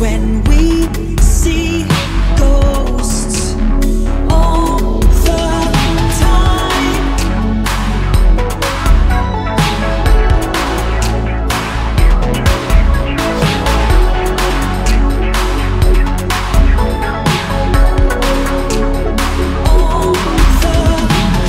when we see ghosts all the time. All the time.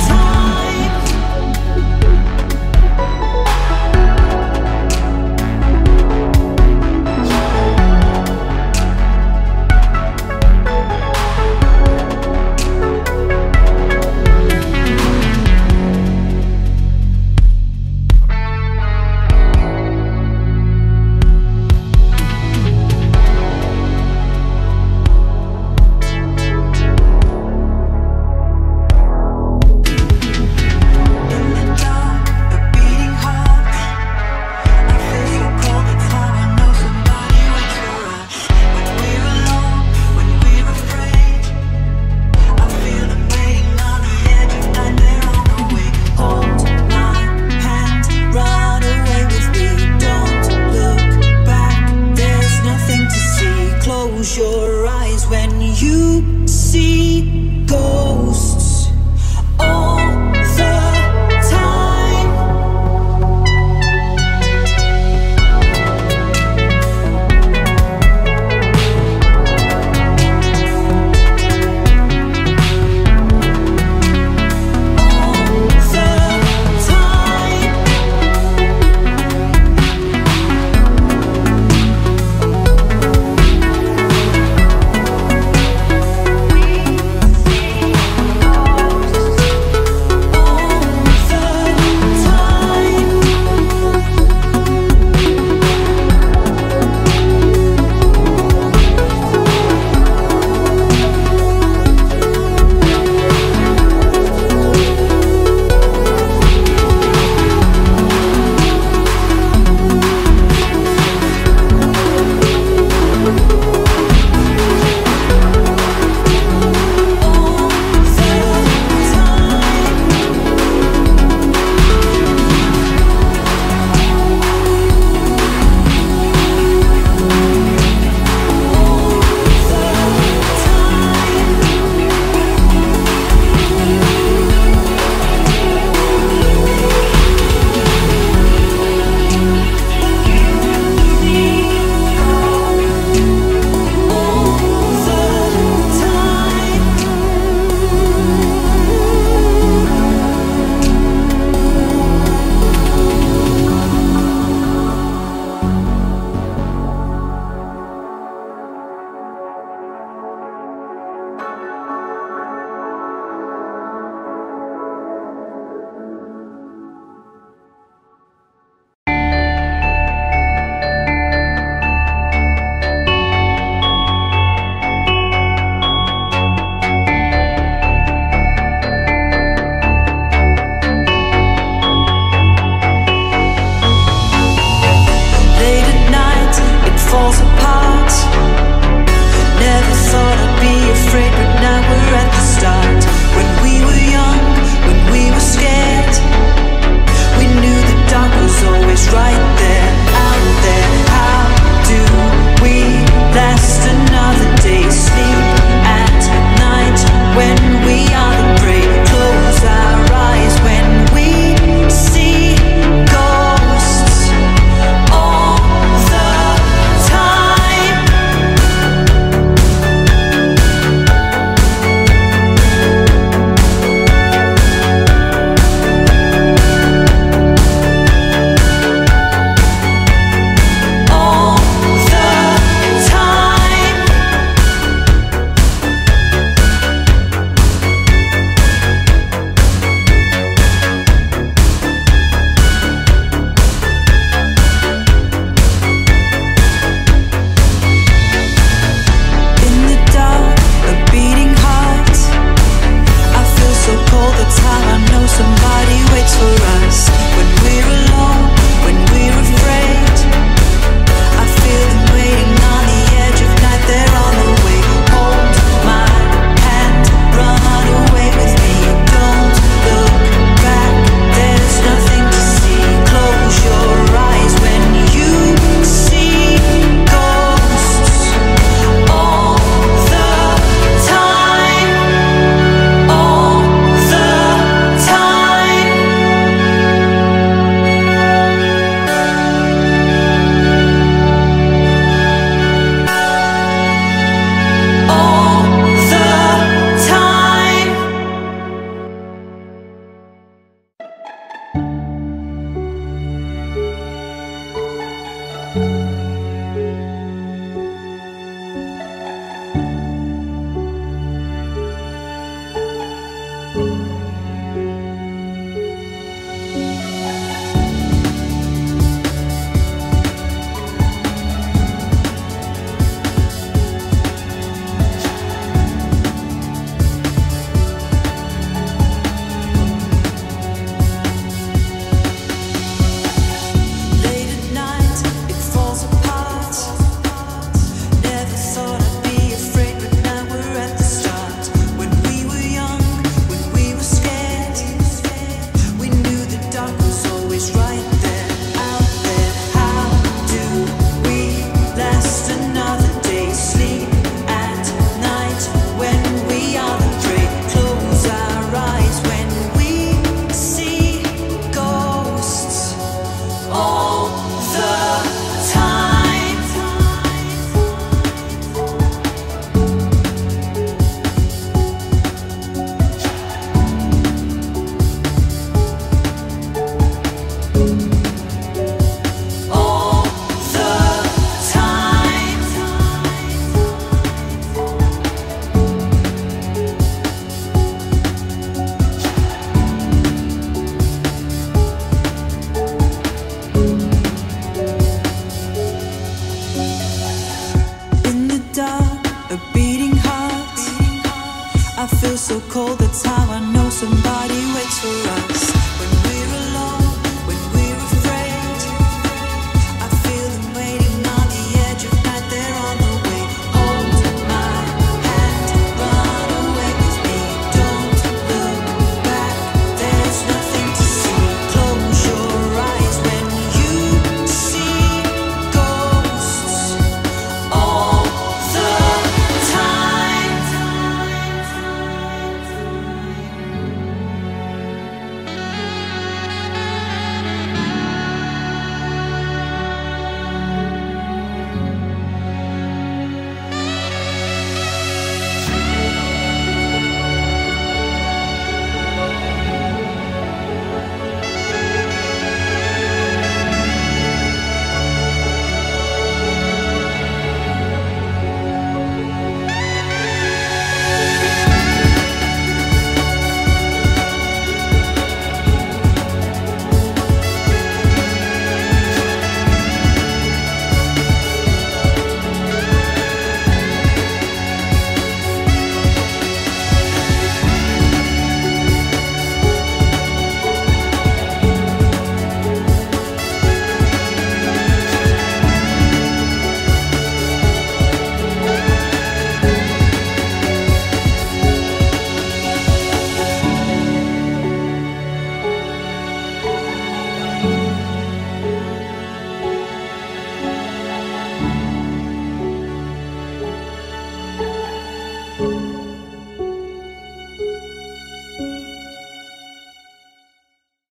Close your eyes when you see ghosts.